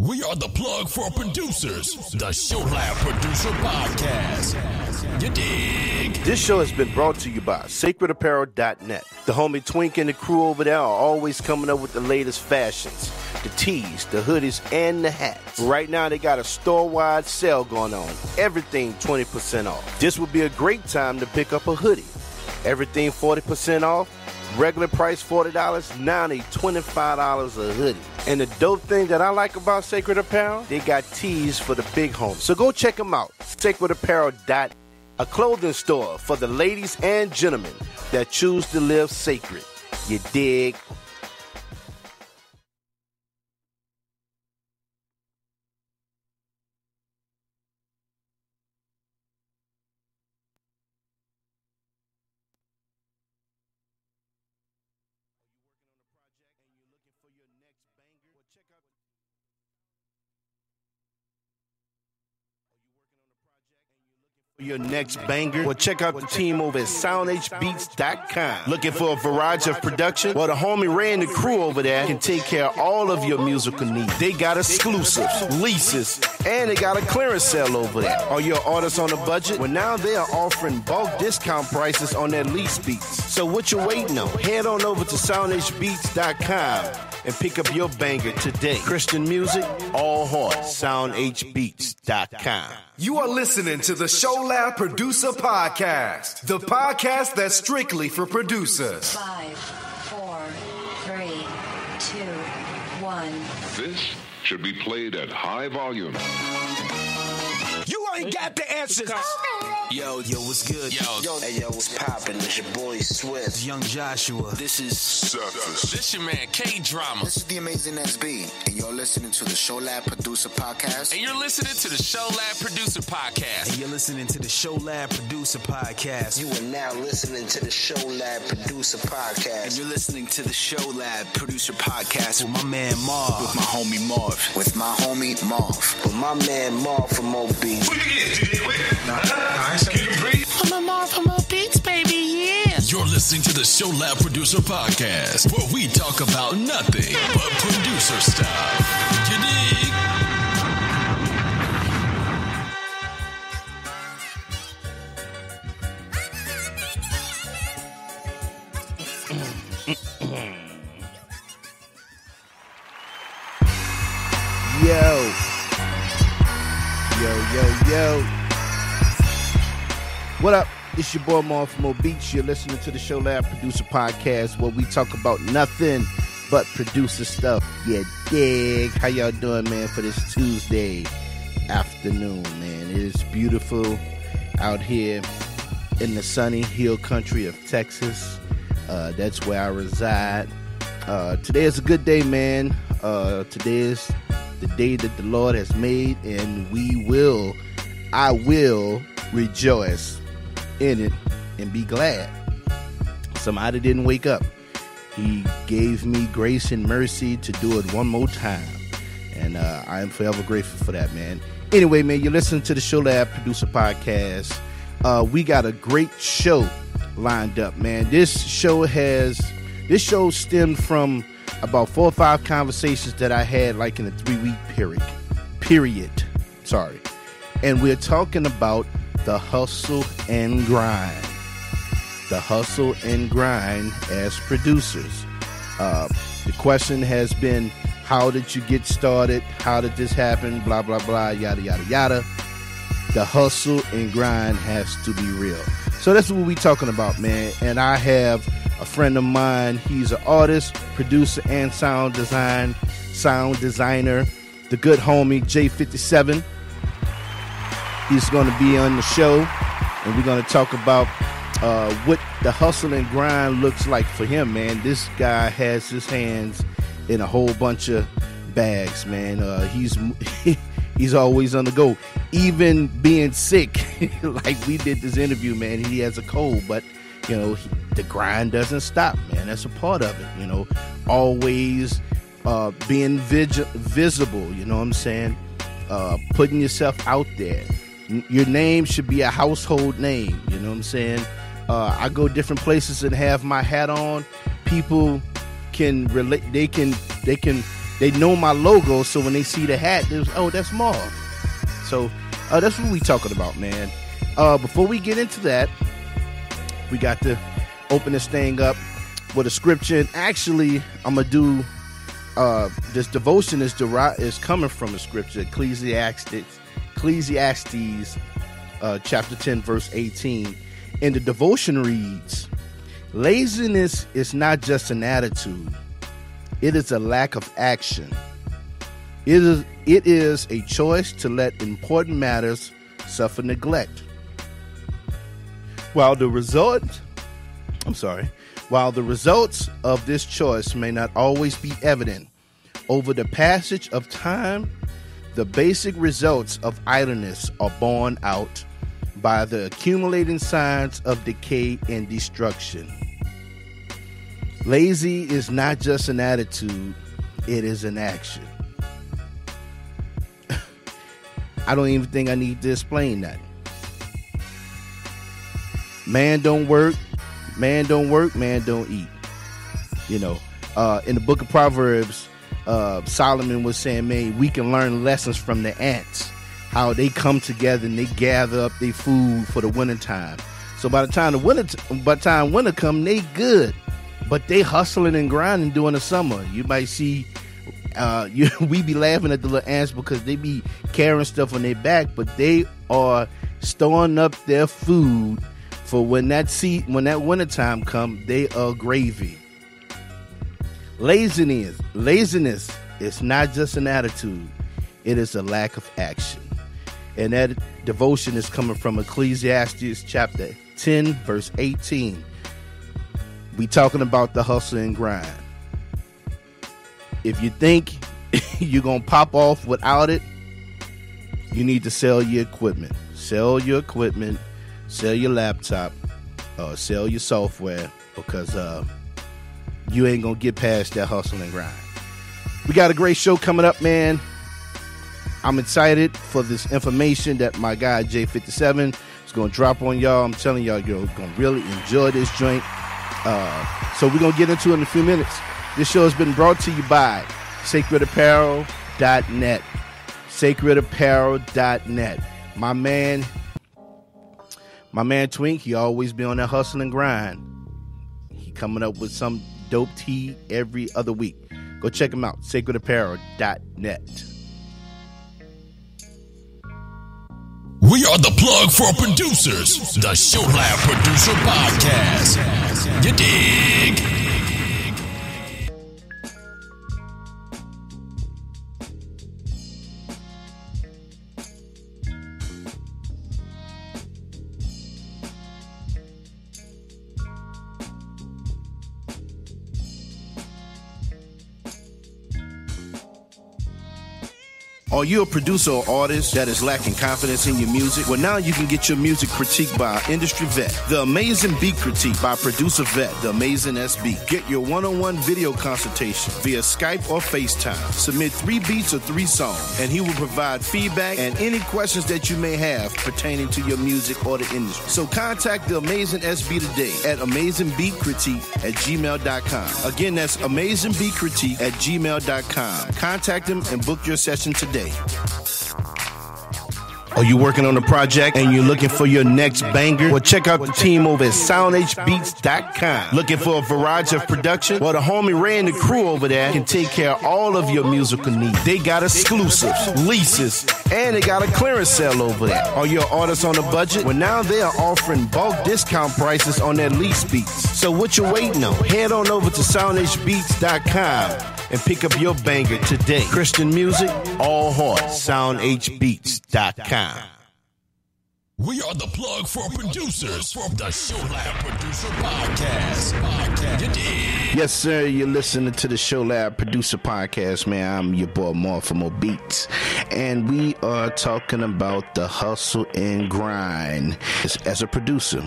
We are the plug for producers, the Show Lab Producer Podcast. You dig? This show has been brought to you by SacredApparel.net. The homie Twink and the crew over there are always coming up with the latest fashions. The tees, the hoodies, and the hats. Right now, they got a store-wide sale going on. Everything 20% off. This would be a great time to pick up a hoodie. Everything 40% off. Regular price $40, now they $25 a hoodie. And the dope thing that I like about Sacred Apparel, they got tees for the big home. So go check them out. SacredApparel.net, a clothing store for the ladies and gentlemen that choose to live sacred. You dig? Your next banger? Well, check out the team over at soundhbeats.com. Looking for a variety of production? Well, the homie Ray and the crew over there can take care of all of your musical needs. They got exclusives, leases, and they got a clearance sale over there. Are your artists on a budget? Well, now they are offering bulk discount prices on their lease beats. So what you waiting on? Head on over to soundhbeats.com and pick up your banger today. Christian music, all heart, soundhbeats.com. You are listening to the Show Lab Producer Podcast, the podcast that's strictly for producers. 5, 4, 3, 2, 1. This should be played at high volume. You ain't got the answers. Yo, what's good? Yo, what's poppin'? It's your boy Swizz, Young Joshua. This is Suckers. This your man K Drama. This is the amazing SB, and you're listening to the Show Lab Producer Podcast. And you're listening to the Show Lab Producer Podcast. And you're listening to the Show Lab Producer Podcast. You are now listening to the Show Lab Producer Podcast. And you're listening to the Show Lab Producer Podcast with my man Marv, with my homie Marv, with my man Marv4Mo Beats. What you get? Did you quit? Nah, I ain't scared to breathe. I'm a Marv4Mo Beats, baby, yeah. You're listening to the Show Lab Producer Podcast, where we talk about nothing but producer stuff. You dig? Yo. What up? It's your boy Marv4Mo Beats. You're listening to the Show Lab Producer Podcast, where we talk about nothing but producer stuff. Yeah, dig? How y'all doing, man, for this Tuesday afternoon, man? It is beautiful out here in the sunny hill country of Texas. That's where I reside. Today is a good day, man. Today is the day that the Lord has made, and I will rejoice in it and be glad. Somebody didn't wake up. He gave me grace and mercy to do it one more time, and I am forever grateful for that, man. Anyway, man, you're listening to the Show Lab Producer Podcast. We got a great show lined up, man. This show stemmed from about 4 or 5 conversations that I had like in a 3-week period. And we're talking about the hustle and grind as producers. The question has been, how did you get started? How did this happen? Blah, blah, blah, yada, yada, yada. The hustle and grind has to be real. So that's what we're talking about, man. And I have a friend of mine. He's an artist, producer, and sound designer. The good homie J57. He's going to be on the show, and we're going to talk about what the hustle and grind looks like for him, man. This guy has his hands in a whole bunch of bags, man. He's always on the go, even being sick. Like we did this interview, man. He has a cold, but you know, the grind doesn't stop, man. That's a part of it, you know. Always being visible, you know what I'm saying? Putting yourself out there. Your name should be a household name, you know what I'm saying? I go different places and have my hat on. People can relate. They can they know my logo, so when they see the hat, they was, oh, that's Marv. So that's what we talking about, man. Before we get into that, we got to open this thing up with a scripture. Actually, I'm gonna do this devotion is coming from a scripture, Ecclesiastes chapter 10, verse 18. And the devotion reads, laziness is not just an attitude. It is a lack of action. It is a choice to let important matters suffer neglect. While the results of this choice may not always be evident, over the passage of time, the basic results of idleness are borne out by the accumulating signs of decay and destruction. Lazy is not just an attitude, it is an action. I don't even think I need to explain that. Man don't work, man don't eat. You know, in the book of Proverbs, Solomon was saying, man, we can learn lessons from the ants, how they come together and they gather up their food for the wintertime. So by the time winter come, they good. But they hustling and grinding during the summer. You might see, we be laughing at the little ants because they be carrying stuff on their back, but they are storing up their food for when that wintertime come, they are gravy. Laziness is not just an attitude. It is a lack of action. And that devotion is coming from Ecclesiastes chapter 10, verse 18. We talking about the hustle and grind. If you think you're going to pop off without it, you need to sell your equipment. Sell your laptop, sell your software, because you ain't going to get past that hustle and grind. We got a great show coming up, man. I'm excited for this information that my guy J57 is going to drop on y'all. I'm telling y'all, you're going to really enjoy this joint. So we're going to get into it in a few minutes. This show has been brought to you by SacredApparel.net. SacredApparel.net. My man Twink, he always be on that hustle and grind. He coming up with some dope tea every other week. Go check him out, SacredApparel.net. We are the plug for producers, the Show Lab Producer Podcast. You dig. Are you a producer or artist that is lacking confidence in your music? Well, now you can get your music critiqued by industry vet. The Amazing Beat Critique by Producer Vet, the Amazing SB. Get your one-on-one video consultation via Skype or FaceTime. Submit 3 beats or 3 songs, and he will provide feedback and any questions that you may have pertaining to your music or the industry. So contact the Amazing SB today at amazingbeatcritique@gmail.com. Again, that's amazingbeatcritique@gmail.com. Contact him and book your session today. Are you working on a project and you're looking for your next banger? Well, check out the team over at soundhbeats.com. Looking for a variety of production? Well, the homie Ray and the crew over there can take care of all of your musical needs. They got exclusives, leases, and they got a clearance sale over there. Are your artists on a budget? Well, now they are offering bulk discount prices on their lease beats. So what you waiting on? Head on over to soundhbeats.com and pick up your banger today. Christian music, all heart. SoundHBeats.com. We are the plug for producers for the Show Lab Producer Podcast. Yes, sir. You're listening to the Show Lab Producer Podcast, man. I'm your boy Marv4Mo Beats, and we are talking about the hustle and grind as a producer.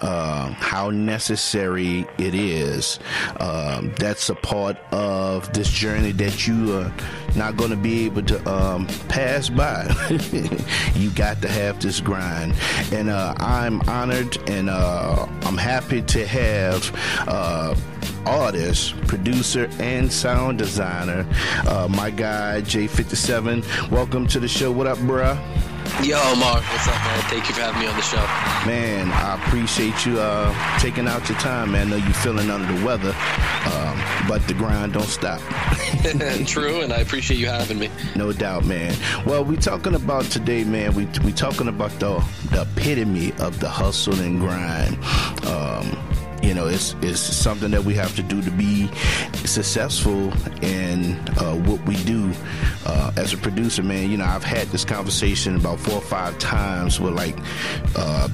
How necessary it is. That's a part of this journey that you are not going to be able to pass by. You got to have this grind. And I'm honored and I'm happy to have artist, producer, and sound designer, my guy J57. Welcome to the show. What up, bruh? Yo, Marv, what's up, man? Thank you for having me on the show. Man, I appreciate you taking out your time, man. I know you're feeling under the weather, but the grind don't stop. True, and I appreciate you having me. No doubt, man. Well, we're talking about today, man, we talking about the epitome of the hustle and grind. You know, it's something that we have to do to be successful in what we do as a producer, man. You know, I've had this conversation about 4 or 5 times with like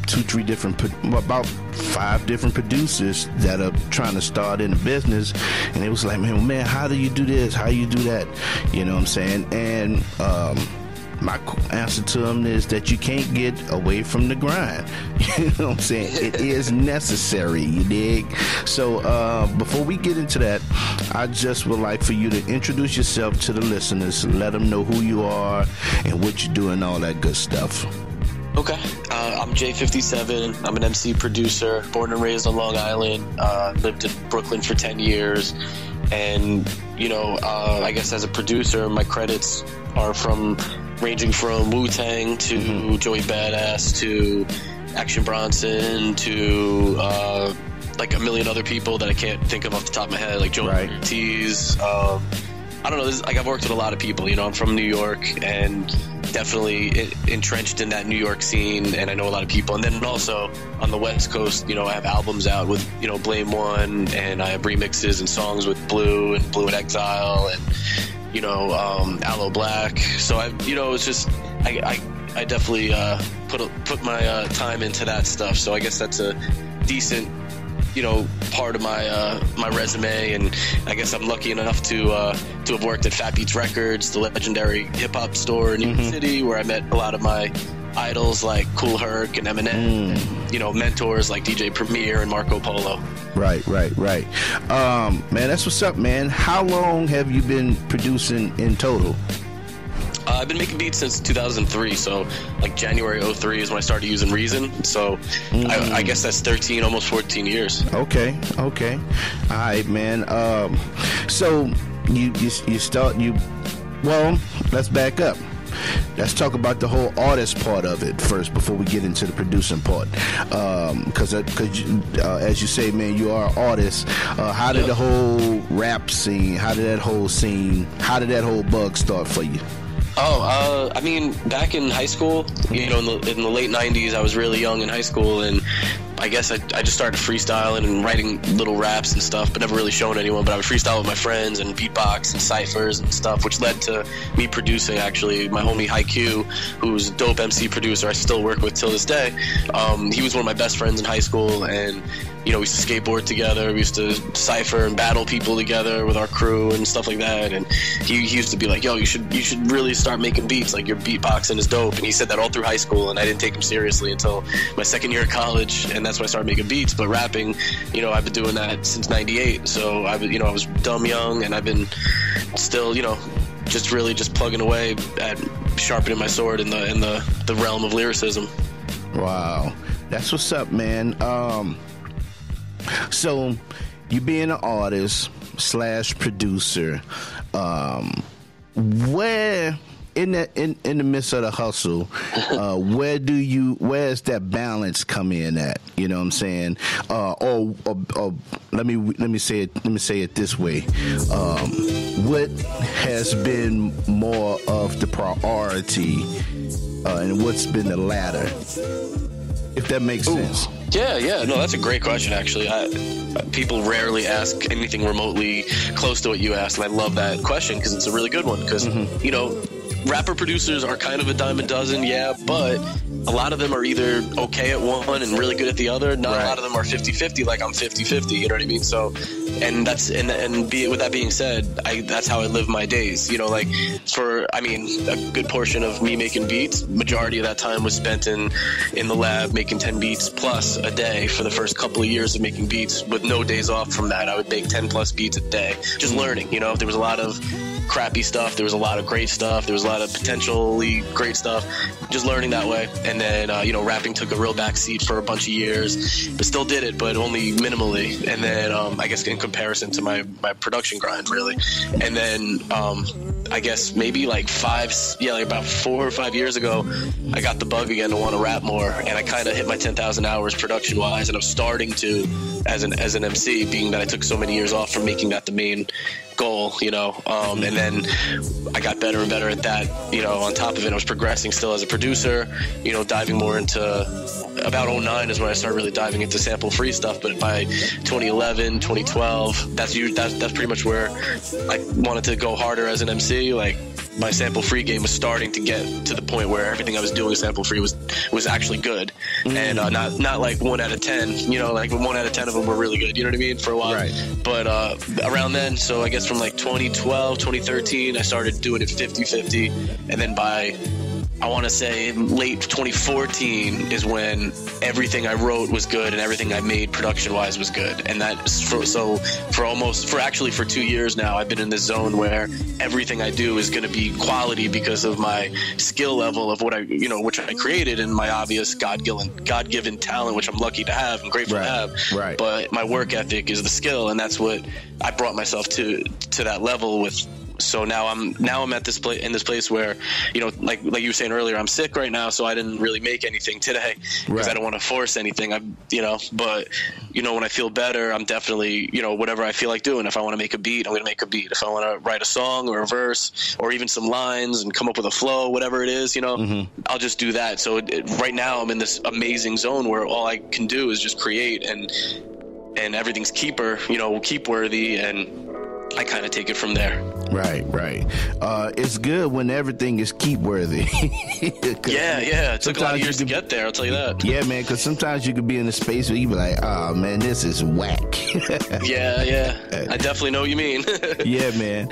2, 3 different, about 5 different producers that are trying to start in the business. And it was like, man, how do you do this? How you do that? You know what I'm saying? And my answer to them is that you can't get away from the grind. You know what I'm saying? It is necessary, you dig? So before we get into that, I just would like for you to introduce yourself to the listeners, let them know who you are and what you do and all that good stuff. Okay, I'm J57. I'm an MC producer, born and raised on Long Island, lived in Brooklyn for 10 years. And, you know, I guess as a producer, my credits are ranging from Wu-Tang to Joey Badass to Action Bronson to like a million other people that I can't think of off the top of my head, like Joe T's. I don't know. Like, I've worked with a lot of people. You know, I'm from New York and definitely entrenched in that New York scene, and I know a lot of people. And then also on the West Coast, you know, I have albums out with, you know, Blame One, and I have remixes and songs with Blue and Exile and, you know, Aloe Black. So I, you know, it's just I definitely put my time into that stuff. So I guess that's a decent, you know, part of my my resume, and I guess I'm lucky enough to have worked at Fat Beats Records, the legendary hip hop store in New York City, where I met a lot of my idols like Cool Herc and Eminem, and, you know, mentors like DJ Premier and Marco Polo. Right. Man, that's what's up, man. How long have you been producing in total? I've been making beats since 2003, so like January 2003 is when I started using Reason. So I guess that's 13, almost 14 years. Okay. All right, man. So you start you. Well, let's back up. Let's talk about the whole artist part of it first before we get into the producing part, because as you say, man, you are an artist. How did the whole rap scene, how did that whole bug start for you? I mean, back in high school, you know, in the late 90s, I was really young in high school, and I guess I just started freestyling and writing little raps and stuff, but never really showing anyone. But I would freestyle with my friends and beatbox and ciphers and stuff, which led to me producing, actually. My homie Haiku, who's a dope MC producer I still work with till this day, he was one of my best friends in high school, and, you know, we used to skateboard together, we used to cipher and battle people together with our crew and stuff like that. And he used to be like, yo, you should really start making beats, like your beatboxing is dope. And he said that all through high school, and I didn't take him seriously until my second year of college, and that's when I started making beats. But rapping, you know, I've been doing that since '98, so I was dumb young, and I've been still, you know, just really just plugging away at sharpening my sword in the realm of lyricism. Wow, that's what's up, man. So you being an artist / producer, where in the midst of the hustle, where's that balance come in at? You know what I'm saying? Let me say it this way. What has been more of the priority, and what's been the latter? If that makes sense. Yeah. No, that's a great question, actually. People rarely ask anything remotely close to what you asked, and I love that question because it's a really good one. Because, you know, rapper producers are kind of a dime a dozen, yeah, but a lot of them are either okay at one and really good at the other. Not a lot of them are 50-50, like I'm 50-50, you know what I mean? So, with that being said, that's how I live my days. You know, like a good portion of me making beats, majority of that time was spent in the lab making 10 beats plus a day for the first couple of years of making beats with no days off from that. I would make 10+ beats a day, just learning. You know, there was a lot of crappy stuff. There was a lot of great stuff. There was a lot of potentially great stuff. Just learning that way. And then, you know, rapping took a real backseat for a bunch of years, but still did it, but only minimally. And then, I guess in comparison to my production grind, really. And then, I guess maybe like about 4 or 5 years ago, I got the bug again to want to rap more. And I kind of hit my 10,000 hours production wise. And I'm starting to, as an MC, being that I took so many years off from making that the main goal, you know, and then I got better and better at that, you know. On top of it, I was progressing still as a producer, you know, diving more into, about 2009 is when I started really diving into sample free stuff, but by 2011, 2012, that's pretty much where I wanted to go harder as an MC. Like, my sample free game was starting to get to the point where everything I was doing sample free was actually good. And not like 1 out of 10, you know, like 1 out of 10 of them were really good, you know what I mean, for a while, right. But around then, so I guess from like 2012, 2013, I started doing it 50-50, and then by, I want to say, late 2014 is when everything I wrote was good and everything I made production-wise was good. And for 2 years now, I've been in this zone where everything I do is going to be quality because of my skill level of what I, you know, which I created, and my obvious God-given talent, which I'm lucky to have and grateful to have. Right. But my work ethic is the skill, and that's what I brought myself to that level with. So now I'm at this place where, you know, like you were saying earlier, I'm sick right now, so I didn't really make anything today because I don't want to force anything. But you know, when I feel better, I'm definitely, you know, whatever I feel like doing. If I want to make a beat, I'm going to make a beat. If I want to write a song or a verse or even some lines and come up with a flow, whatever it is, you know, I'll just do that. So right now I'm in this amazing zone where all I can do is just create, and everything's keep worthy, and I kind of take it from there. Right. It's good when everything is keep worthy. Yeah. It took a lot of years to get there, I'll tell you that. Yeah, man, because sometimes you could be in a space where you be like, oh, man, this is whack. Yeah. I definitely know what you mean. Yeah, man.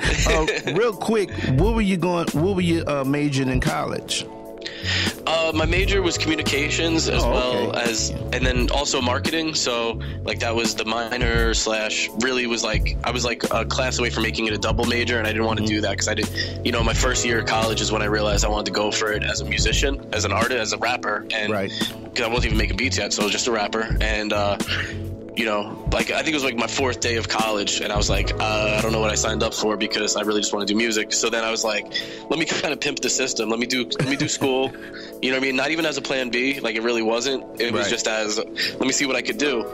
Real quick, what were you majoring in college? My major was communications and then also marketing. So like that was the minor / really was like, I was like a class away from making it a double major, and I didn't want to do that because I did, you know, my first year of college is when I realized I wanted to go for it as a musician, as an artist, as a rapper, and because I wasn't even making beats yet, so I was just a rapper. And you know, like I think it was like my fourth day of college, and I was like, I don't know what I signed up for because I really just want to do music. So then I was like, let me kind of pimp the system. Let me do school. You know what I mean? Not even as a plan B. Like it really wasn't. It was just as, let me see what I could do.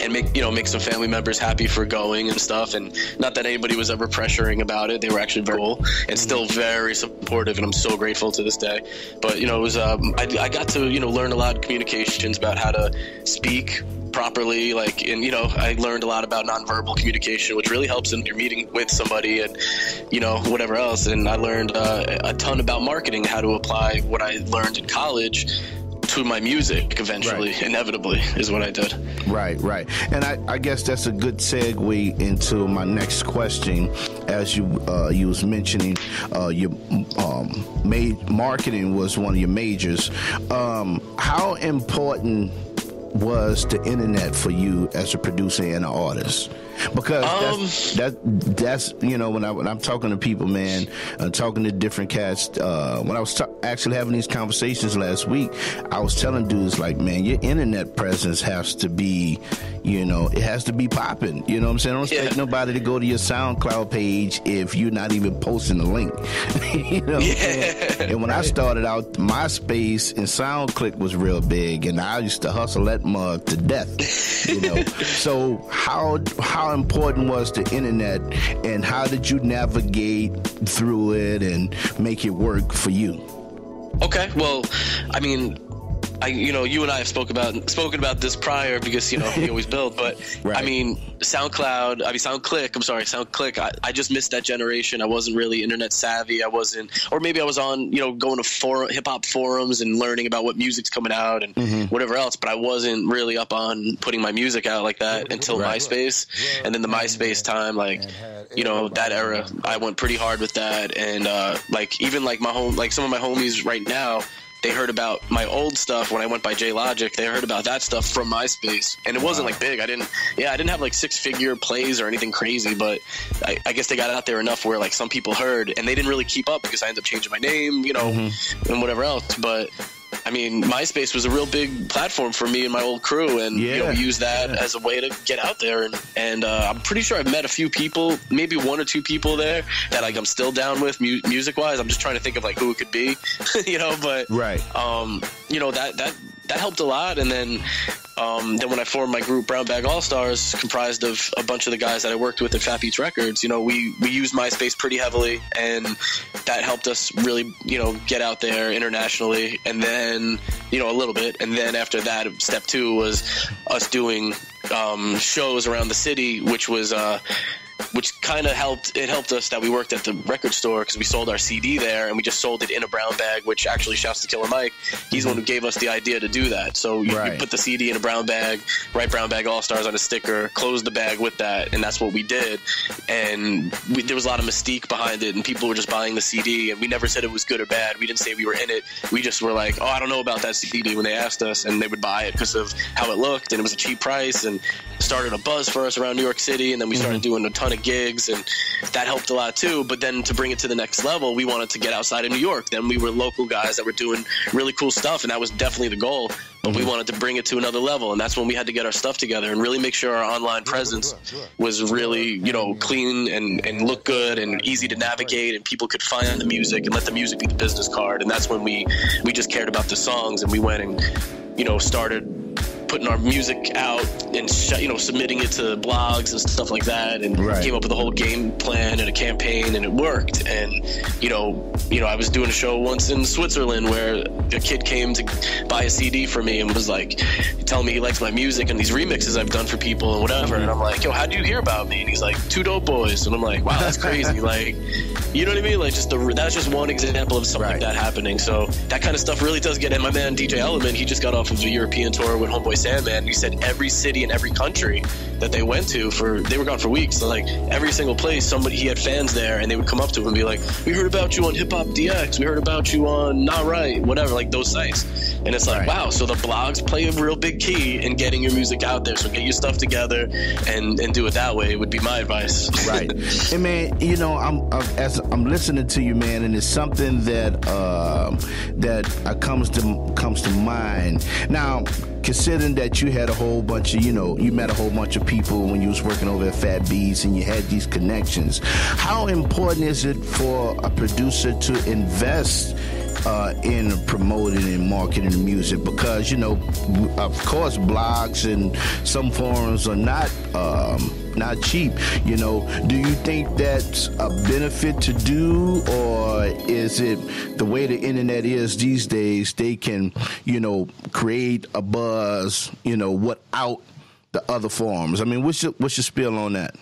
And make some family members happy for going and stuff. And not that anybody was ever pressuring about it. They were actually very cool and still very supportive, and I'm so grateful to this day. But, you know, it was I got to, you know, learn a lot of communications about how to speak properly, like, and, you know, I learned a lot about nonverbal communication, which really helps in your meeting with somebody and, you know, whatever else. And I learned a ton about marketing, how to apply what I learned in college to my music eventually, inevitably, is what I did. Right. And I guess that's a good segue into my next question. As you was mentioning, your marketing was one of your majors. How important was the internet for you as a producer and an artist? Because that's you know, when I'm talking to people, man, I'm talking to different cats. When I was actually having these conversations last week, I was telling dudes like, man, your internet presence has to be, you know, it has to be popping. You know what I'm saying? I don't expect nobody to go to your SoundCloud page if you're not even posting the link. You know what I'm saying? And when I started out, MySpace and SoundClick was real big, and I used to hustle that mug to death. You know, so how important was the internet, and how did you navigate through it and make it work for you? Okay, well, I mean, you know, you and I have spoken about this prior because, you know, we always build, but I mean, SoundClick, I just missed that generation. I wasn't really internet savvy. Or maybe I was on, you know, going to hip hop forums and learning about what music's coming out and whatever else, but I wasn't really up on putting my music out like that until MySpace. And then the MySpace time, like, you know, that era, I went pretty hard with that. And like, even like my some of my homies right now, They heard about my old stuff when I went by J Logic. They heard about that stuff from MySpace, and it wasn't like big. I didn't have like 6-figure plays or anything crazy, but I guess they got out there enough where like some people heard, and they didn't really keep up because I ended up changing my name, you know, and whatever else. But I mean, MySpace was a real big platform for me and my old crew, and you know, we used that as a way to get out there. And I'm pretty sure I've met a few people, maybe 1 or 2 people there that like I'm still down with music-wise. I'm just trying to think of like who it could be, you know. But you know, that helped a lot. And then when I formed my group, Brown Bag All Stars, comprised of a bunch of the guys that I worked with at Fat Beats Records, you know, we used MySpace pretty heavily, and that helped us really, you know, get out there internationally. And then, you know, a little bit. And then after that, step 2 was us doing shows around the city, which was... which kind of helped. It helped us that we worked at the record store because we sold our CD there, and we just sold it in a brown bag, which actually, shouts to Killer Mike. He's the one who gave us the idea to do that. So you put the CD in a brown bag, write Brown Bag All Stars on a sticker, close the bag with that, and that's what we did. And there was a lot of mystique behind it, and people were just buying the CD, and we never said it was good or bad. We didn't say we were in it. We just were like, oh, I don't know about that CD when they asked us, and they would buy it because of how it looked, and it was a cheap price, and started a buzz for us around New York City. And then we started doing a ton of gigs, and that helped a lot too. But then to bring it to the next level, we wanted to get outside of New York. Then we were local guys that were doing really cool stuff, and that was definitely the goal, but we wanted to bring it to another level. And that's when we had to get our stuff together and really make sure our online presence was really, you know, clean and look good and easy to navigate, and people could find the music and let the music be the business card. And that's when we just cared about the songs, and we went and, you know, started putting our music out and submitting it to blogs and stuff like that, and came up with a whole game plan and a campaign, and it worked. And you know, I was doing a show once in Switzerland where a kid came to buy a CD for me and was like telling me he likes my music and these remixes I've done for people and whatever. And I'm like, yo, how do you hear about me? And he's like, 2 Dope Boys. And I'm like, wow, that's crazy. Like, you know what I mean? Like, just that's just one example of something like that happening. So that kind of stuff really does get in. My man DJ Element, he just got off of a European tour with Homeboy Sandman. He said every city and every country that they went to, they were gone for weeks. So like every single place, he had fans there, and they would come up to him and be like, we heard about you on Hip Hop DX, we heard about you on Not Right, whatever, like those sites. And it's like, wow, so the blogs play a real big key in getting your music out there. So get your stuff together and do it that way, would be my advice. Right. And man, you know, I'm listening to you, man, and it's something that comes to mind. Now, considering that you had a whole bunch of, you know, you met a whole bunch of people when you was working over at Fat Beats, and you had these connections, how important is it for a producer to invest in promoting and marketing the music? Because, you know, of course, blogs and some forums are not cheap. You know, do you think that's a benefit to do, or is it the way the internet is these days? They can, you know, create a buzz, you know, without the other forums. I mean, what's your spiel on that?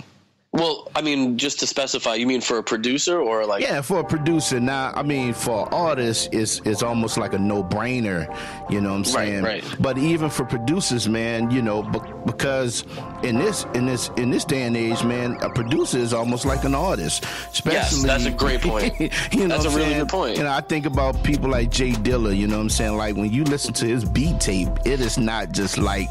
Well, I mean, just to specify, you mean for a producer or like... Yeah, for a producer. Now, I mean, for artists, it's almost like a no-brainer, you know what I'm saying? Right. But even for producers, man, you know, because in this day and age, man, a producer is almost like an artist. Especially, yes, that's a great point. You know, that's a really good point. You know, I think about people like Jay Dilla, you know what I'm saying? Like, when you listen to his beat tape, it is not just like...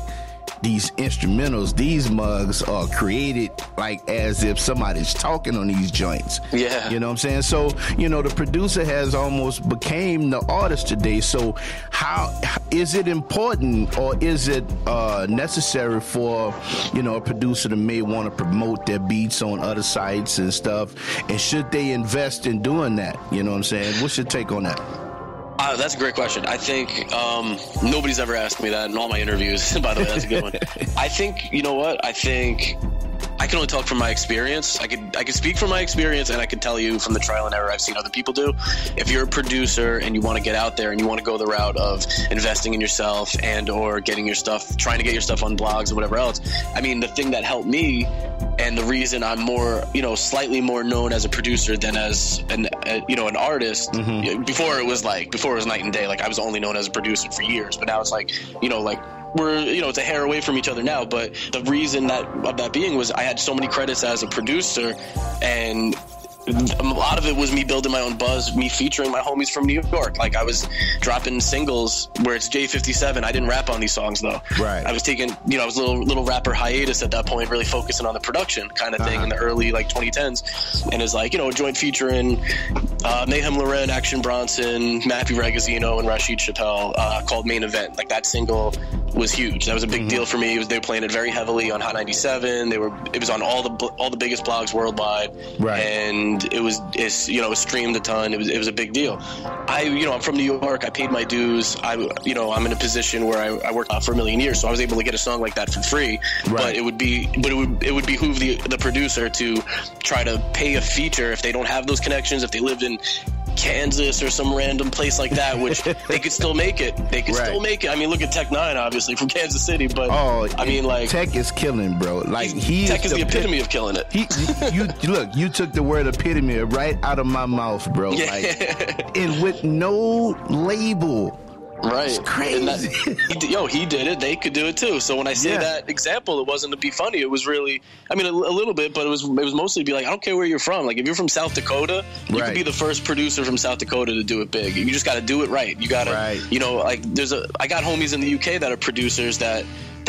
these instrumentals, these mugs are created like as if somebody's talking on these joints. Yeah. You know what I'm saying? So, you know, the producer has almost became the artist today. So how is it important, or is it necessary for, you know, a producer that may want to promote their beats on other sites and stuff? And should they invest in doing that? You know what I'm saying? What's your take on that? That's a great question. I think nobody's ever asked me that in all my interviews. By the way, that's a good one. I think, you know what? I think I can only talk from my experience. I could speak from my experience, and I could tell you from the trial and error I've seen other people do. If you're a producer and you want to get out there and you want to go the route of investing in yourself and or getting your stuff, trying to get your stuff on blogs or whatever else, I mean, the thing that helped me and the reason I'm more, you know, slightly more known as a producer than as an artist. Before it was night and day. Like, I was only known as a producer for years, but now it's like, you know, like, we're, you know, it's a hair away from each other now. But the reason that being was I had so many credits as a producer, and a lot of it was me building my own buzz, me featuring my homies from New York. Like, I was dropping singles where it's J57. I didn't rap on these songs, though. Right. I was taking, you know, I was a little rapper hiatus at that point, really focusing on the production kind of thing in the early, like, 2010s. And it's like, you know, a joint featuring Mayhem Loren, Action Bronson, Matthew Ragazzino, and Rashid Chappelle called Main Event. Like, that single was huge. That was a big deal for me. They were playing it very heavily on Hot 97. It was on all the biggest blogs worldwide. Right. And it was streamed a ton. It was a big deal. I'm from New York. I paid my dues. I'm in a position where I worked for a million years, so I was able to get a song like that for free. Right. But it would behoove the producer to try to pay a feature if they don't have those connections, if they lived in Kansas or some random place like that, which they could still make it. I mean, look at Tech Nine, obviously from Kansas City, but Tech is killing, bro. Like, Tech is the epitome of killing it. You took the word epitome right out of my mouth, bro. Yeah. Like, and with no label. Right. It's crazy. He did it. They could do it too. So when I say that example, it wasn't to be funny. It was really, I mean, a little bit, but it was mostly to be like, I don't care where you're from. Like, if you're from South Dakota, you could be the first producer from South Dakota to do it big. You just got to do it right. You got to, like, I got homies in the UK that are producers that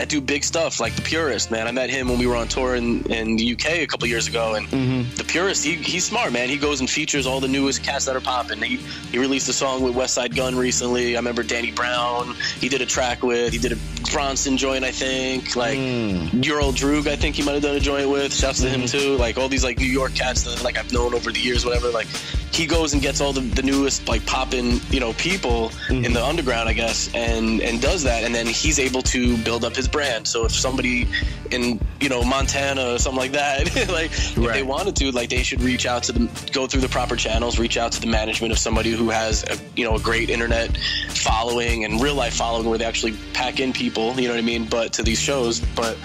do big stuff, like The Purist, man. I met him when we were on tour in the UK a couple years ago, and The Purist, he's smart, man. He goes and features all the newest cats that are popping. He released a song with West Side Gun recently. I remember Danny Brown, he did a Bronson joint, I think. Like, Ural Droog, I think he might have done a joint with. Shouts to him, too. Like, all these, like, New York cats that, like, I've known over the years, whatever, like, he goes and gets all the newest, like, poppin', you know, people in the underground, I guess, and does that, and then he's able to build up his brand. So if somebody in, you know, Montana or something like that, like, if they wanted to, like, they should reach out to them, go through the proper channels, reach out to the management of somebody who has a great internet following and real life following where they actually pack in people, you know what I mean, but to these shows. But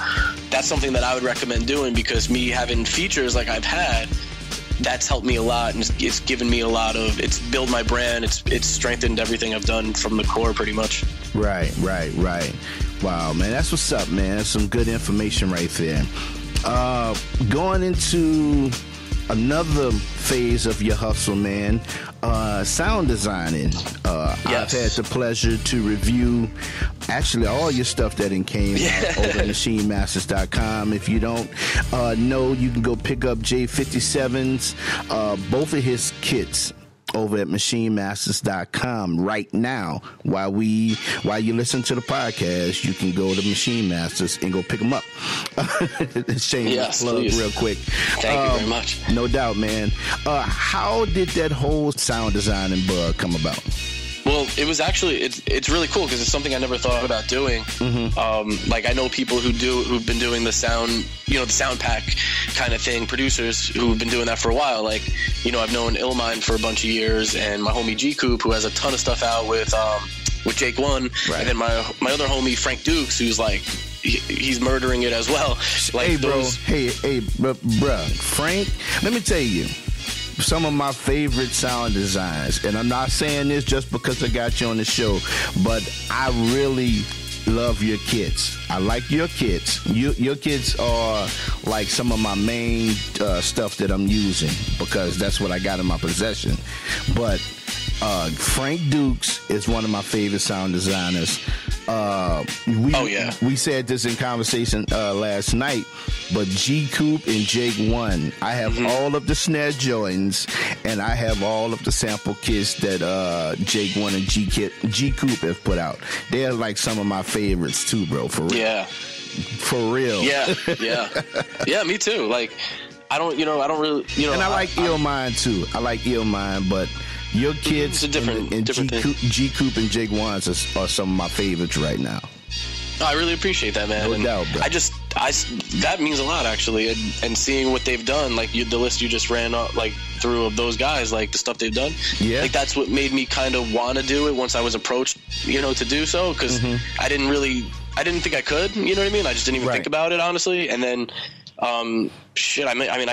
that's something that I would recommend doing, because me having features like I've had, that's helped me a lot, and it's given me a lot of, it's built my brand, it's strengthened everything I've done from the core, pretty much. Right. Wow, man, that's what's up, man. That's some good information right there. Going into another phase of your hustle, man, sound designing. Yes. I've had the pleasure to review actually all your stuff that came out over MachineMasters.com. If you don't know, you can go pick up J57's, both of his kits, over at MachineMasters.com right now. While you listen to the podcast, you can go to Machine Masters and go pick them up. Shameless plug, real quick. Thank you very much. No doubt, man. How did that whole sound design and bug come about? Well, it was actually, it's really cool because it's something I never thought about doing. Like, I know people who've been doing the sound, you know, the sound pack kind of thing, producers who've been doing that for a while. Like, you know, I've known Illmind for a bunch of years, and my homie G Coop, who has a ton of stuff out with Jake One, and then my other homie Frank Dukes, who's like, he's murdering it as well. Like, hey, bro, Frank, let me tell you, some of my favorite sound designs, and I'm not saying this just because I got you on the show, but I really love your kits. I like your kits. Your kits are like some of my main stuff that I'm using, because that's what I got in my possession. But Frank Dukes is one of my favorite sound designers. We said this in conversation last night, but G Coop and Jake One, I have all of the snare joints, and I have all of the sample kits that Jake One and G Coop have put out. They're like some of my favorites too, bro. For real. Yeah. For real. Yeah. Yeah. Yeah. Me too. Like, I don't really. And I like Illmind too. I like Illmind, but your kids and G Coop and Jake Wands are some of my favorites right now. I really appreciate that, man. No doubt, bro. That means a lot, actually, and seeing what they've done, like the list you just ran up, like through of those guys, like the stuff they've done. Yeah, like that's what made me kind of want to do it once I was approached, you know, to do so, because I didn't think I could, you know what I mean? I just didn't even think about it, honestly, and then. I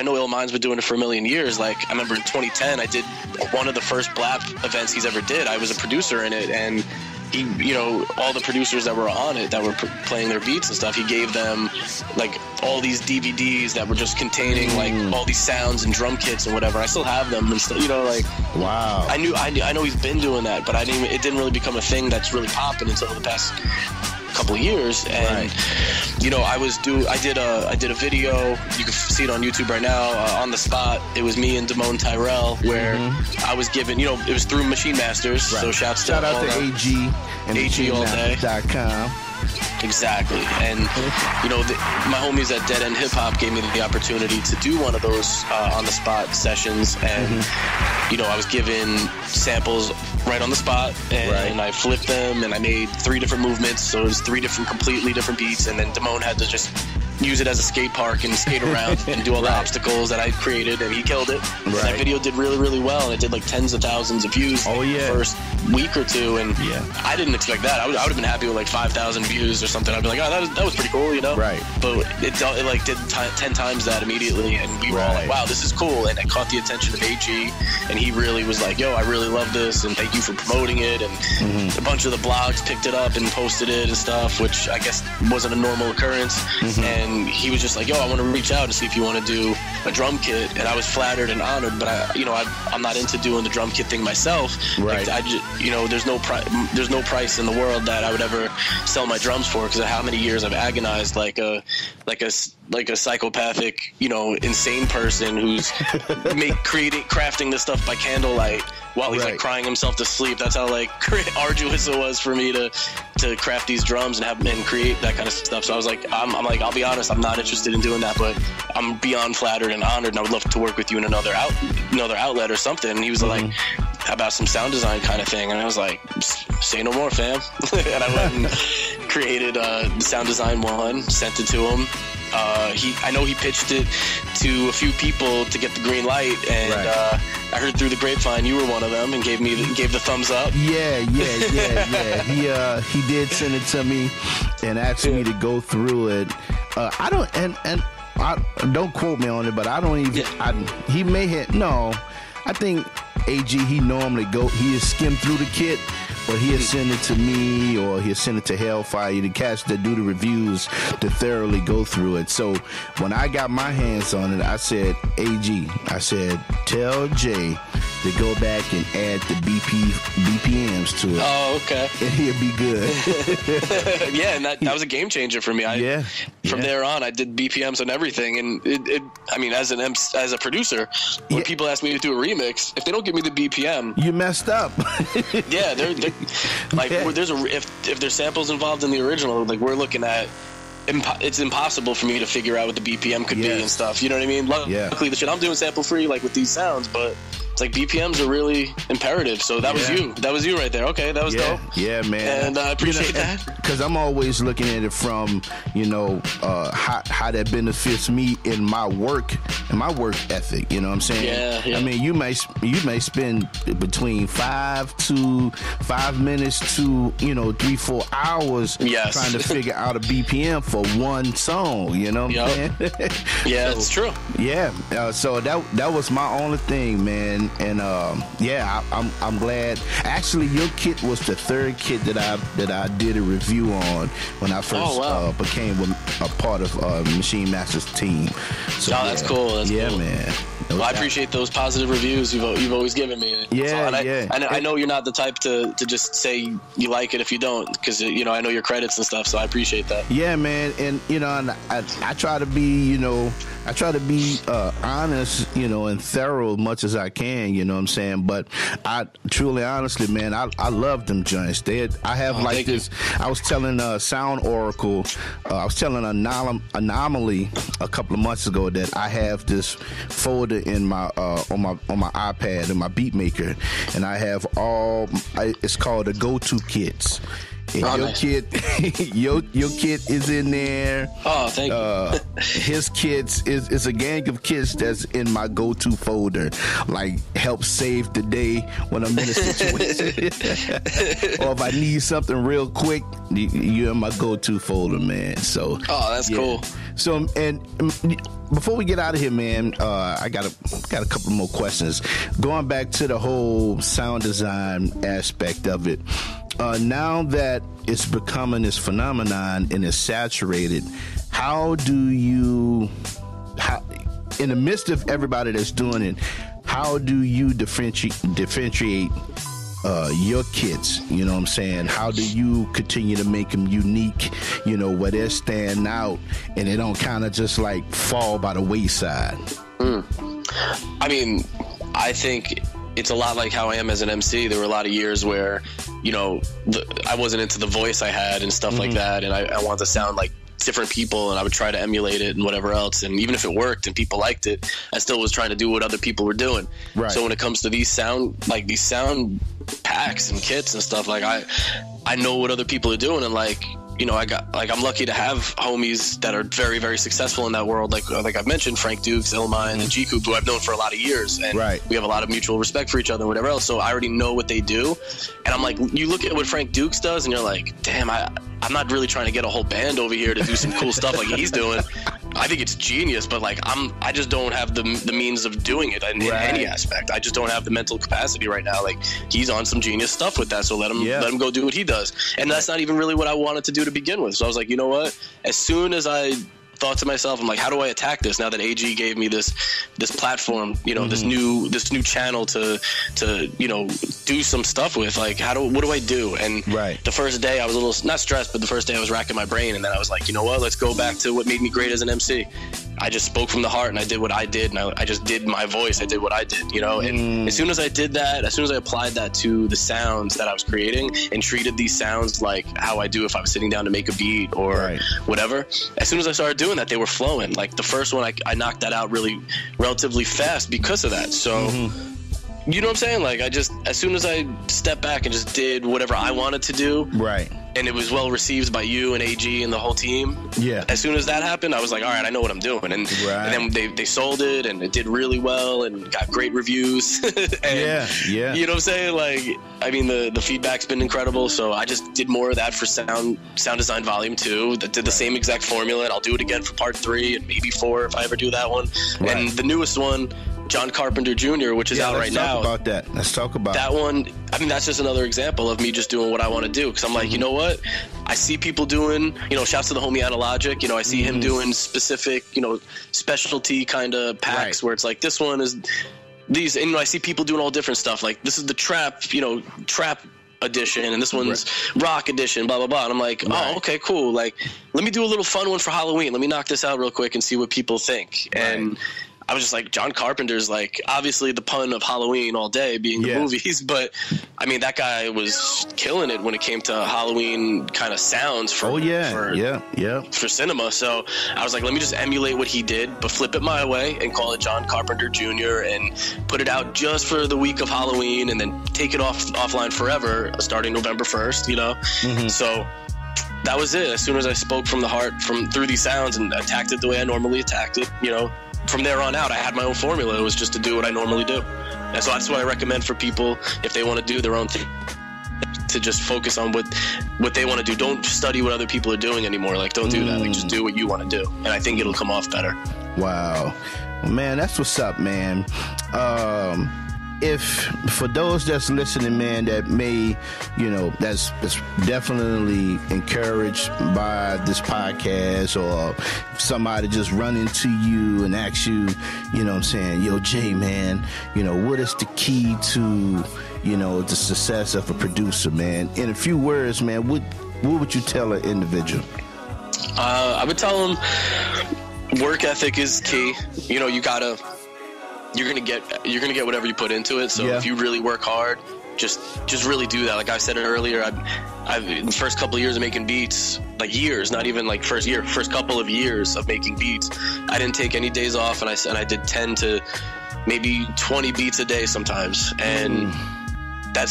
know Illmind's been doing it for a million years. Like, I remember in 2010, I did one of the first Blap events he's ever did. I was a producer in it, and he, you know, all the producers that were on it that were playing their beats and stuff, he gave them like all these DVDs that were just containing like all these sounds and drum kits and whatever. I still have them and still, you know, like, wow. I know he's been doing that, but it didn't really become a thing that's really popping until the past couple of years. And you know, I did a video, you can see it on YouTube right now, On the Spot. It was me and Damone Tyrell, where I was given, you know, it was through Machine Masters, so shout out to AG and AGallday.com. Exactly. And you know, my homies at Dead End Hip Hop gave me the opportunity to do one of those On the Spot sessions, and you know, I was given samples right on the spot, and I flipped them, and I made 3 different movements, so it was 3 different, completely different beats, and then Damone had to just use it as a skate park and skate around and do all the obstacles that I created, and he killed it. That video did really, really well, and it did like tens of thousands of views the first week or two, and I didn't expect that. I would have been happy with like 5,000 views or something. I'd be like, oh, that was pretty cool, you know? But it like did 10 times that immediately, and we were all like, wow, this is cool, and it caught the attention of AG, and he really was like, yo, I really love this, and thank you for promoting it, and a bunch of the blogs picked it up and posted it and stuff, which I guess wasn't a normal occurrence, and he was just like, yo, I want to reach out and see if you want to do a drum kit, and I was flattered and honored, but I, you know, I'm not into doing the drum kit thing myself. Like, you know, there's no price in the world that I would ever sell my drums for, because of how many years I've agonized like a psychopathic, you know, insane person who's crafting this stuff by candlelight while he's like crying himself to sleep. That's how like arduous it was for me to craft these drums and create that kind of stuff. So I was like, I'm like, I'll be honest, I'm not interested in doing that, but I'm beyond flattered and honored, and I would love to work with you in another outlet or something. And he was like, how about some sound design kind of thing? And I was like, say no more, fam. And I went and created the Sound Design one, sent it to him. I know he pitched it to a few people to get the green light, and I heard through the grapevine you were one of them, and gave the thumbs up. Yeah. He did send it to me and asked me to go through it. I don't quote me on it, but I don't even. Yeah. He may have I think AG, he normally he'll skim through the kit, or he'll send it to me, or he'll send it to Hellfire, the cats that do the reviews, to thoroughly go through it. So when I got my hands on it, I said, AG, I said, tell Jay to go back and add the BPMs to it. Oh, okay. And he'll be good. Yeah, and that was a game changer for me. From there on, I did BPMs on everything, and as a producer, when people ask me to do a remix, if they don't give me the BPM, you messed up. Yeah, if there's samples involved in the original, like we're looking at. It's impossible for me to figure out what the BPM could be and stuff. You know what I mean? Luckily, the shit I'm doing sample free, like with these sounds, but it's like BPMs are really imperative. So that was you. That was you right there. Okay, that was dope. Yeah, man. And I appreciate that. Because I'm always looking at it from, you know, how that benefits me in my work and my work ethic. You know what I'm saying? Yeah. I mean, you may spend between 5 minutes to, you know, 3-4 hours trying to figure out a BPM for one song, you know what I'm saying? Yeah, it's true. Yeah, so that was my only thing, man. And I'm glad. Actually, your kit was the third kit that I did a review on when I first became a part of Machine Masters team. So that's cool. That's cool, man. Well, I appreciate those positive reviews you've always given me. I know you're not the type to just say you like it if you don't, because, you know, I know your credits and stuff, so I appreciate that. Yeah, man, and, you know, and I try to be, you know, honest, you know, and thorough as much as I can, you know what I'm saying? But I truly, honestly, man, I love them joints. I was telling Sound Oracle, I was telling Anomaly a couple of months ago that I have this folder in my on my iPad and my Beatmaker, and I have it's called the go-to kits. And your kit is in there. Oh, thank you. His kits is a gang of kits that's in my go-to folder, like help save the day when I'm in a situation, or if I need something real quick, you're in my go-to folder, man. So that's cool. So before we get out of here, man, I got a couple more questions. Going back to the whole sound design aspect of it, now that it's becoming this phenomenon and it's saturated, how do you, in the midst of everybody that's doing it, how do you differentiate your kids? You know what I'm saying? How do you continue to make them unique, you know, where they're standing out and they don't kind of just like fall by the wayside? I mean, I think it's a lot like how I am as an MC. There were a lot of years where, you know, I wasn't into the voice I had and stuff like that, and I wanted to sound like different people, and I would try to emulate it and whatever else, and even if it worked and people liked it, I still was trying to do what other people were doing. Right. So when it comes to these sound packs and kits and stuff, like I know what other people are doing, and like, you know, I'm lucky to have homies that are very, very successful in that world. Like I've mentioned, Frank Dukes, Illmind, and G Coop, who I've known for a lot of years, and we have a lot of mutual respect for each other and whatever else. So I already know what they do, and I'm like, you look at what Frank Dukes does, and you're like, damn, I'm not really trying to get a whole band over here to do some cool stuff like he's doing. I think it's genius, but like I just don't have the means of doing it in any aspect. I just don't have the mental capacity right now. Like, he's on some genius stuff with that, so let him go do what he does. And that's not even really what I wanted to do to begin with. So I was like, you know what? As soon as I thought to myself, I'm like, how do I attack this now that AG gave me this platform, you know, this new channel to, you know, do some stuff with, like, what do I do? And the first day I was a little, not stressed, but the first day I was racking my brain, and then I was like, you know what, let's go back to what made me great as an MC. I just spoke from the heart, and I did what I did, and I just did my voice. I did what I did, you know, and as soon as I did that, as soon as I applied that to the sounds that I was creating and treated these sounds like how I do if I was sitting down to make a beat or whatever, as soon as I started doing that, they were flowing. Like the first one, I knocked that out really relatively fast because of that. So you know what I'm saying? Like, I just, as soon as I stepped back and just did whatever I wanted to do, and it was well received by you and AG and the whole team, as soon as that happened, I was like, all right, I know what I'm doing. And, and then they sold it, and it did really well, and got great reviews. And, you know what I'm saying? Like, I mean, the feedback's been incredible. So I just did more of that for Sound Design Volume 2. That did the same exact formula, and I'll do it again for Part 3 and maybe 4 if I ever do that one. And the newest one, John Carpenter Jr., which is out right now. Let's talk about that one. I mean, that's just another example of me just doing what I want to do, because I'm like, you know what, I see people doing, you know, shouts to the homie Analogic, you know, I see him doing specific, you know, specialty kind of packs where it's like, this one is these, and you know, I see people doing all different stuff, like this is the trap, you know, trap edition, and this one's rock edition, blah blah blah, and I'm like, oh, okay, cool, like, let me do a little fun one for Halloween, let me knock this out real quick and see what people think. And I was just like, John Carpenter's like, obviously the pun of Halloween all day being the movies, but I mean, that guy was killing it when it came to Halloween kind of sounds for cinema. So I was like, let me just emulate what he did, but flip it my way and call it John Carpenter Jr. and put it out just for the week of Halloween, and then take it offline forever starting November 1st, you know? So that was it. As soon as I spoke from the heart through these sounds and attacked it the way I normally attacked it, you know, from there on out, I had my own formula. It was just to do what I normally do. And so that's what I recommend for people if they want to do their own thing, to just focus on what they want to do. Don't study what other people are doing anymore. Like, don't do that. Like, just do what you want to do. And I think it'll come off better. Wow. Man, that's what's up, man. If for those that's listening, man, that may, you know, that's definitely encouraged by this podcast, or somebody just run into you and ask you, you know what I'm saying, yo, Jay, man, you know, what is the key to, you know, the success of a producer, man? In a few words, man, what would you tell an individual? I would tell them work ethic is key. You know, you're gonna get whatever you put into it. So if you really work hard, just really do that. Like I said earlier, I've in the first couple of years of making beats, like years, not even like first year, first couple of years of making beats, I didn't take any days off, and I did 10 to maybe 20 beats a day sometimes, and that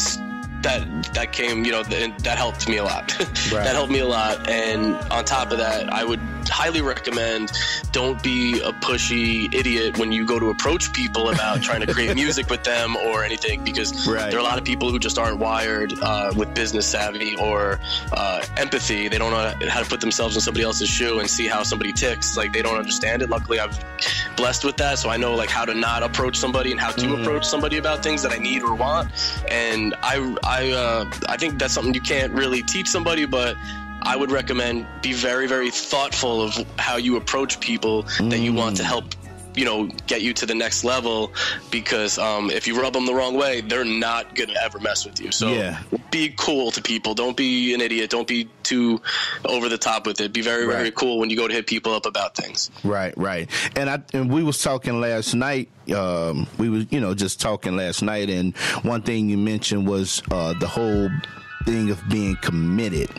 came, you know, that helped me a lot. That helped me a lot. And on top of that, I would highly recommend, don't be a pushy idiot when you go to approach people about trying to create music with them or anything, because there are a lot of people who just aren't wired with business savvy or empathy. They don't know how to put themselves in somebody else's shoe and see how somebody ticks. Like, they don't understand it. Luckily, I'm blessed with that, so I know like how to not approach somebody and how to approach somebody about things that I need or want. And I I think that's something you can't really teach somebody, but I would recommend be very, very thoughtful of how you approach people that you want to help, you know, get you to the next level, because if you rub them the wrong way, they're not going to ever mess with you. So be cool to people. Don't be an idiot. Don't be too over the top with it. Be very, very cool when you go to hit people up about things. Right, right. And we was talking last night. We was, you know, just talking last night. And one thing you mentioned was the whole thing of being committed.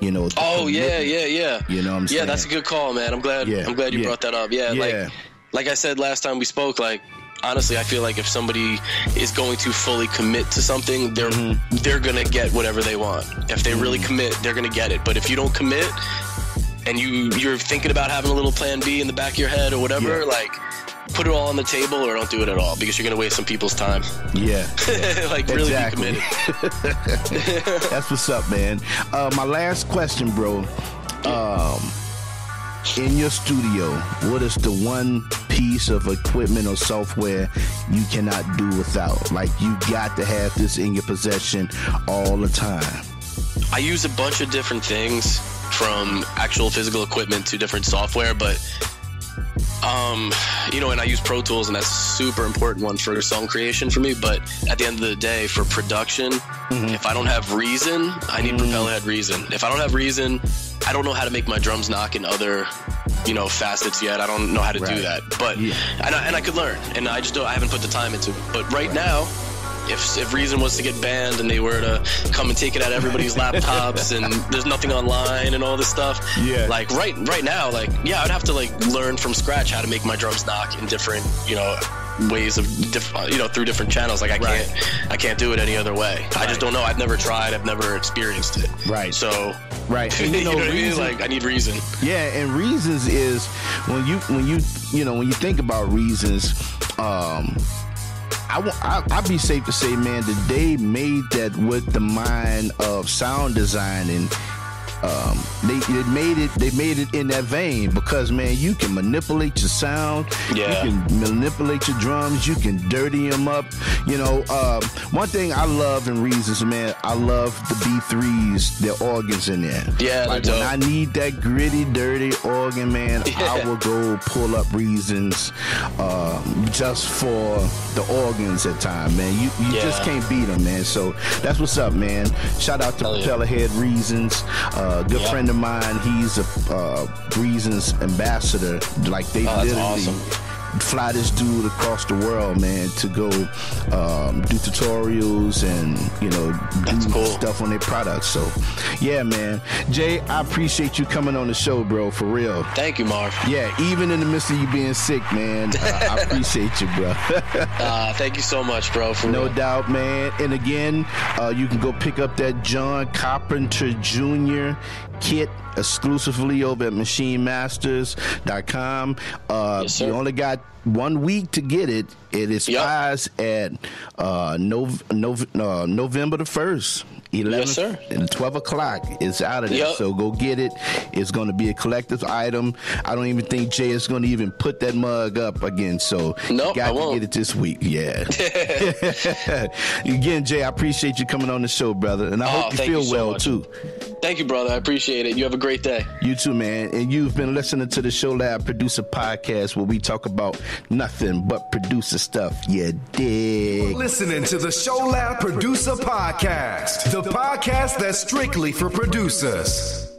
You know, yeah. You know what I'm saying? Yeah, that's a good call, man. I'm glad I'm glad you brought that up. Like I said last time we spoke, like, honestly, I feel like if somebody is going to fully commit to something, they're gonna get whatever they want. If they really commit, they're gonna get it. But if you don't commit and you're thinking about having a little plan B in the back of your head or whatever, like, put it all on the table or don't do it at all, because you're going to waste some people's time. Like, really be committed. That's what's up, man. My last question, bro. In your studio, what is the one piece of equipment or software you cannot do without? Like, you got to have this in your possession all the time. I use a bunch of different things, from actual physical equipment to different software, but... you know, and I use Pro Tools, and that's a super important one for song creation for me. But at the end of the day, for production, if I don't have Reason, I need Propellerhead Reason. If I don't have Reason, I don't know how to make my drums knock in other, you know, facets yet. I don't know how to do that. But and I could learn, and I just don't. I haven't put the time into it. But right now, if Reason was to get banned and they were to come and take it out everybody's laptops and there's nothing online and all this stuff, like right now, like, I'd have to, like, learn from scratch how to make my drums knock in different, you know, ways of, you know, through different channels. Like, I can't do it any other way. I just don't know. I've never tried. I've never experienced it. So and, you know what I mean? Like, I need Reason. And Reasons is when you think about Reasons, I'd be safe to say, man, that they made that with the mind of sound design, and they made it in that vein, because, man, you can manipulate your sound, you can manipulate your drums, you can dirty them up. You know, one thing I love in Reasons, man, I love the B3s, their organs in there. Like, when I need that gritty, dirty organ, man, I will go pull up Reasons just for the organs at time, man. You just can't beat them, man. So that's what's up, man. Shout out to Propellerhead Reasons. A good friend of mine, he's a Reasons ambassador. Like, they literally fly this dude across the world, man, to go do tutorials and, you know, do stuff on their products. So, yeah, man. Jay, I appreciate you coming on the show, bro, for real. Thank you, Marv. Yeah, even in the midst of you being sick, man, I appreciate you, bro. Thank you so much, bro. For no doubt, man. And again, you can go pick up that John Carpenter Jr. kit exclusively over at machinemasters.com. You only got 1 week to get it. It expires at November the 1st. 11 and 12 o'clock. It's out of there. So go get it. It's going to be a collector's item. I don't even think Jay is going to even put that mug up again. So you got to get it this week. Again, Jay, I appreciate you coming on the show, brother. And I hope you feel well, too. Thank you, brother. I appreciate it. You have a great day. You too, man. And you've been listening to the Show Lab Producer Podcast, where we talk about nothing but producer stuff. You dig? You're listening to the Show Lab Producer Podcast, the podcast that's strictly for producers.